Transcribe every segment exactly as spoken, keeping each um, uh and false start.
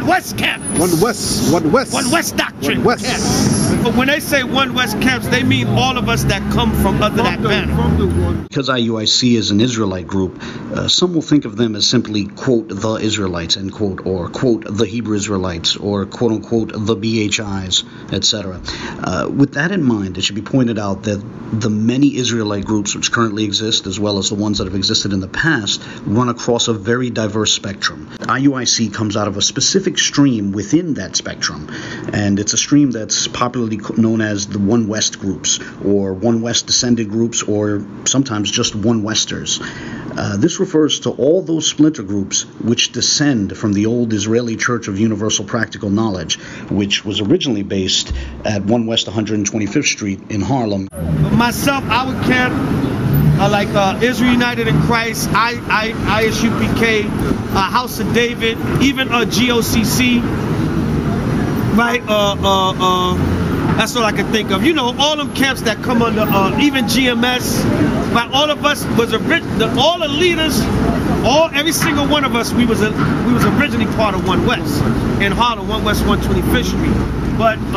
one West camps. one West. one West. one West doctrine. one West. Camps. But when they say one West camps, they mean all of us that come from under that banner. Because I U I C is an Israelite group, uh, some will think of them as simply, quote, the Israelites, end quote, or, quote, the Hebrew Israelites, or, quote, unquote, the B H Is, et cetera. Uh, with that in mind, it should be pointed out that the many Israelite groups which currently exist, as well as the ones that have existed in the past, run across a very diverse spectrum. I U I C comes out of a specific stream within that spectrum, and it's a stream that's popularly known as the one West groups, or one West descended groups, or sometimes just one Westers. Uh, this refers to all those splinter groups which descend from the old Israeli Church of Universal Practical Knowledge, which was originally based at one West one hundred twenty-fifth street in Harlem. Myself, I would care uh, like uh, Israel United in Christ, I, I, I S U P K, uh, House of David, even uh, G O C C, right? Uh, uh, uh, that's all I can think of. You know, all them camps that come under, uh, even G M S, right? All of us was a rich, the, all the leaders, all every single one of us, we was a, we was originally part of one West in Harlem, one West one twenty-fifth street. But uh,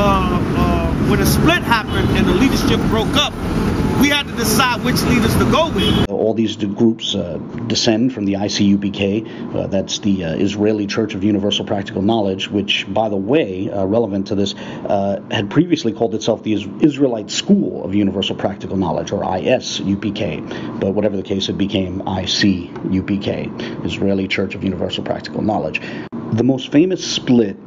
uh, when the split happened and the leadership broke up, we had to decide which leaders to go with. All these groups uh, descend from the I C U P K, uh, that's the uh, Israeli Church of Universal Practical Knowledge, which, by the way, uh, relevant to this, uh, had previously called itself the Israelite School of Universal Practical Knowledge, or I S U P K, but whatever the case, it became I C U P K, Israeli Church of Universal Practical Knowledge. The most famous split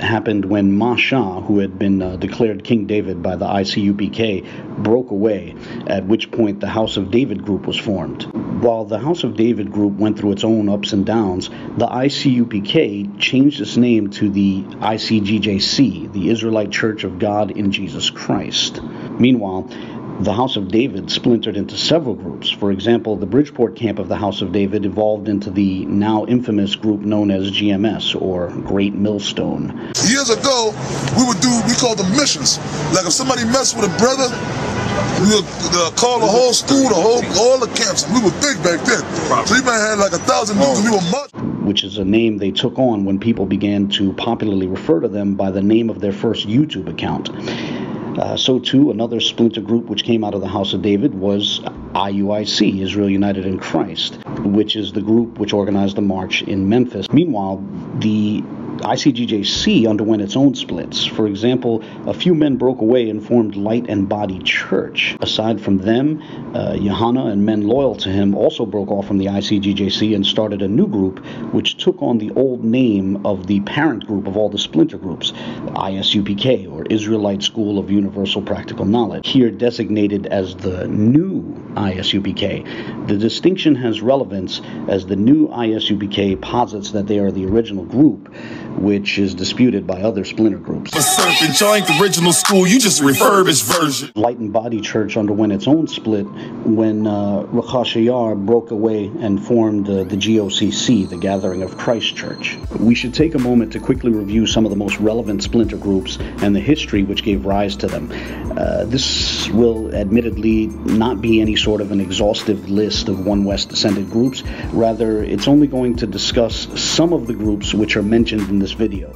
happened when Masha, who had been uh, declared King David by the I C U P K, broke away, at which point the House of David group was formed. While the House of David group went through its own ups and downs, the I C U P K changed its name to the I C G J C, the Israelite Church of God in Jesus Christ. Meanwhile, the House of David splintered into several groups. For example, the Bridgeport camp of the House of David evolved into the now infamous group known as G M S, or Great Millstone. Years ago, we would do what we called the missions. Like if somebody messed with a brother, we would uh, call the whole school, the whole, all the camps. We would think back then. So we might have had like a thousand dudes, and we were much. Which is a name they took on when people began to popularly refer to them by the name of their first YouTube account. Uh, so too, another splinter group which came out of the House of David was I U I C, Israel United in Christ, which is the group which organized the march in Memphis. Meanwhile, the I C G J C underwent its own splits. For example, a few men broke away and formed Light and Body Church. Aside from them, uh, Johanna and men loyal to him also broke off from the I C G J C and started a new group, which took on the old name of the parent group of all the splinter groups, I S U P K, or Israelite School of Universal Practical Knowledge, here designated as the new I S U P K. The distinction has relevance as the new I S U P K posits that they are the original group, which is disputed by other splinter groups. A serpent, y'all ain't the original school, you just refurbished version. Light and Body Church underwent its own split when uh, Rukhashayar broke away and formed uh, the G O C C, the Gathering of Christ Church. We should take a moment to quickly review some of the most relevant splinter groups and the history which gave rise to them. Uh, this will admittedly not be any sort of an exhaustive list of one West descended groups. Rather, it's only going to discuss some of the groups which are mentioned in this video.